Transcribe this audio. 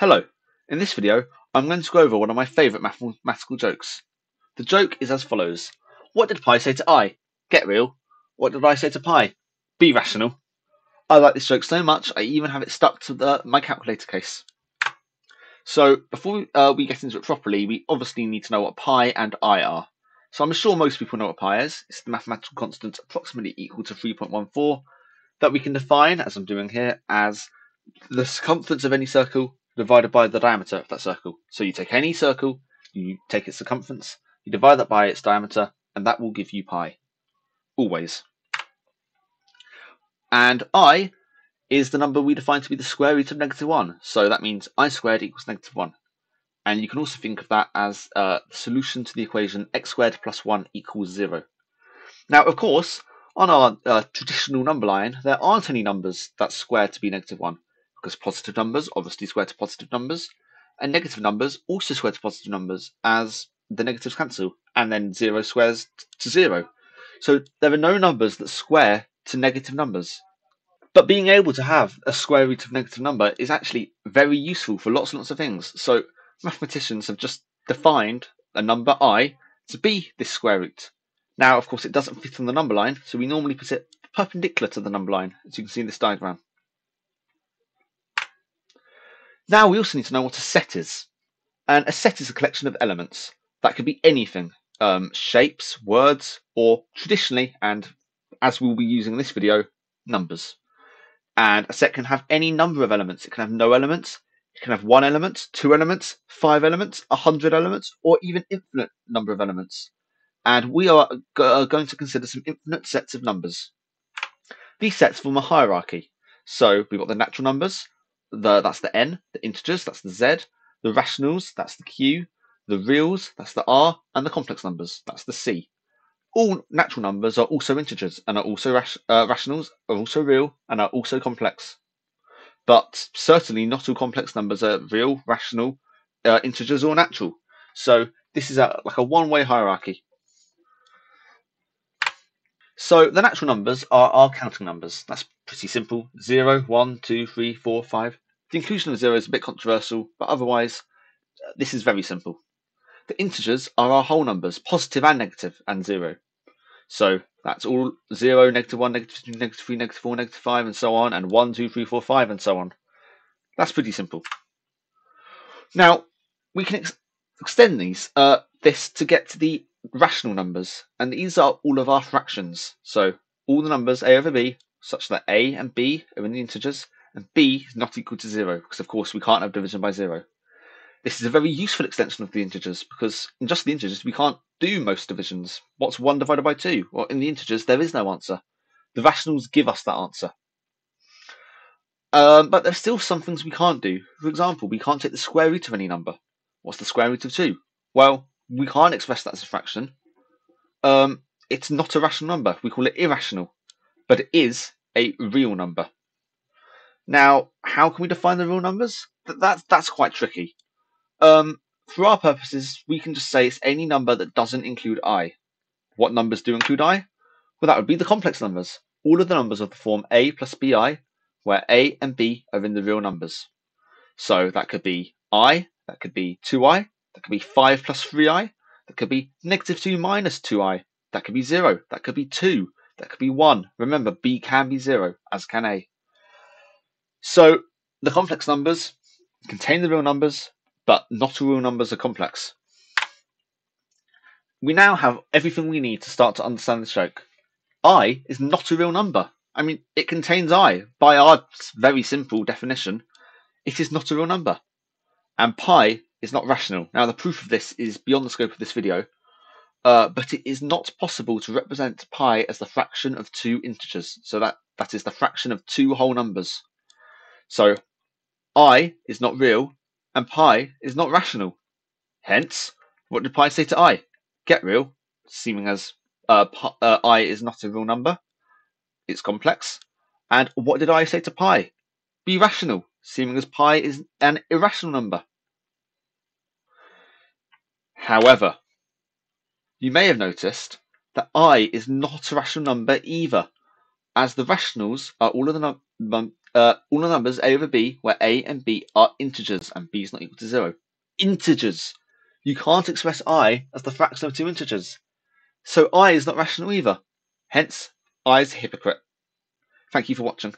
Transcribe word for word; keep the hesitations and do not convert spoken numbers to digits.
Hello, in this video I'm going to go over one of my favourite mathematical jokes. The joke is as follows. What did pi say to i? Get real. What did I say to pi? Be rational. I like this joke so much I even have it stuck to the, my calculator case. So before uh, we get into it properly, we obviously need to know what pi and i are. So I'm sure most people know what pi is. It's the mathematical constant approximately equal to three point one four that we can define, as I'm doing here, as the circumference of any circle divided by the diameter of that circle. So you take any circle, you take its circumference, you divide that by its diameter, and that will give you pi. Always. And I is the number we define to be the square root of negative one. So that means I squared equals negative one. And you can also think of that as uh, the solution to the equation x squared plus one equals zero. Now, of course, on our uh, traditional number line, there aren't any numbers that square to be negative one. Because positive numbers obviously square to positive numbers, and negative numbers also square to positive numbers as the negatives cancel, and then zero squares to zero. So there are no numbers that square to negative numbers. But being able to have a square root of negative number is actually very useful for lots and lots of things. So mathematicians have just defined a number I to be this square root. Now, of course, it doesn't fit on the number line, so we normally put it perpendicular to the number line, as you can see in this diagram. Now we also need to know what a set is. And a set is a collection of elements. That could be anything, um, shapes, words, or traditionally, and as we'll be using in this video, numbers. And a set can have any number of elements. It can have no elements, it can have one element, two elements, five elements, a hundred elements, or even infinite number of elements. And we are going to consider some infinite sets of numbers. These sets form a hierarchy. So we've got the natural numbers, The, that's the n, the integers, that's the z, the rationals, that's the q, the reals, that's the r, and the complex numbers, that's the c. All natural numbers are also integers and are also ration, uh, rationals, are also real, and are also complex. But certainly not all complex numbers are real, rational, uh, integers, or natural. So this is a, like a one-way hierarchy. So the natural numbers are our counting numbers. That's pretty simple. zero, one, two, three, four, five. The inclusion of zero is a bit controversial, but otherwise, this is very simple. The integers are our whole numbers, positive and negative, and zero. So that's all zero, negative one, negative two, negative three, negative four, negative five, and so on, and one, two, three, four, five, and so on. That's pretty simple. Now, we can ex extend these uh, this to get to the rational numbers, and these are all of our fractions. So all the numbers a over b such that a and b are in the integers and b is not equal to zero, because of course we can't have division by zero. This is a very useful extension of the integers, because in just the integers we can't do most divisions. What's one divided by two? Well, in the integers there is no answer. The rationals give us that answer. Um, but there's still some things we can't do. For example, we can't take the square root of any number. What's the square root of two? Well, we can't express that as a fraction. Um, it's not a rational number. We call it irrational, but it is a real number. Now, how can we define the real numbers? That, that, that's quite tricky. Um, for our purposes, we can just say it's any number that doesn't include I. What numbers do include I? Well, that would be the complex numbers. All of the numbers of the form a plus bi, where a and b are in the real numbers. So that could be I, that could be two i, that could be five plus three i, that could be negative two minus two i, that could be zero, that could be two, that could be one. Remember, b can be zero, as can a. So the complex numbers contain the real numbers, but not all real numbers are complex. We now have everything we need to start to understand this joke. I is not a real number. I mean, it contains I. By our very simple definition, it is not a real number. And pi is not rational. Now, the proof of this is beyond the scope of this video, uh, but it is not possible to represent pi as the fraction of two integers. So that, that is the fraction of two whole numbers. So I is not real and pi is not rational. Hence, what did pi say to I? Get real, seeming as uh, pi, uh, I is not a real number. It's complex. And what did I say to pi? Be rational, seeming as pi is an irrational number. However, you may have noticed that I is not a rational number either, as the rationals are all of the, num uh, all the numbers a over b where a and b are integers and b is not equal to zero. Integers. You can't express I as the fraction of two integers. So I is not rational either. Hence, I is a hypocrite. Thank you for watching.